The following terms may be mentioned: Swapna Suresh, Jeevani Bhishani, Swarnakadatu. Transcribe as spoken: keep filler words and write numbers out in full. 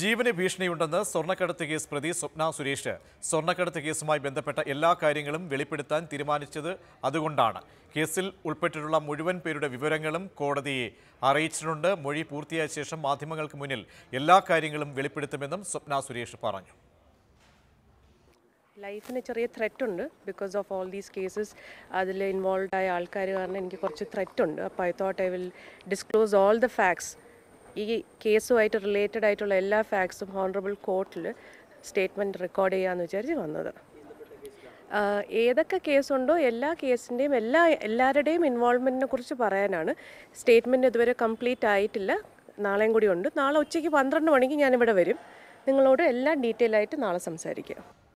Jeevani Bhishani undennu Swarnakadatu case Prati Swapna Suresh Swarnakadatu കേസുമായി ബന്ധപ്പെട്ട എല്ലാ കാര്യങ്ങളും വെളിപ്പെടുത്താൻ തീരുമാനിച്ചത് അതുകൊണ്ടാണ്. കേസിൽ ഉൾപ്പെട്ടിട്ടുള്ള മുഴുവൻ പേരുടെ വിവരങ്ങളും കോടതിയെ അറിയിച്ചിട്ടുണ്ട്. മൊഴി പൂർത്തിയായ ശേഷം മാധ്യമങ്ങൾക്ക് മുന്നിൽ എല്ലാ കാര്യങ്ങളും വെളിപ്പെടുത്തുമെന്നും Swapna Suresh പറഞ്ഞു. Life is a threat because of all these cases. Involved I thought I will disclose all the facts. This case is related to all facts of Honorable Court statement record. Uh, ഏതൊക്കെ കേസുണ്ടോ എല്ലാ കേസിന്റെയും എല്ലാ എല്ലാവരുടെയും ഇൻവോൾവ്മെന്റിനെ കുറിച്ച് പറയാനാണ് statement ഇതുവരെ complete ആയിട്ടില്ല നാളെയും കൂടി ഉണ്ട് നാളെ ഉച്ചയ്ക്ക് പന്ത്രണ്ട് മണിക്ക് ഞാൻ ഇവിടെ വരും നിങ്ങളോട് എല്ലാ ഡീറ്റെയിൽ ആയിട്ട് നാളെ സംസാരിക്കാം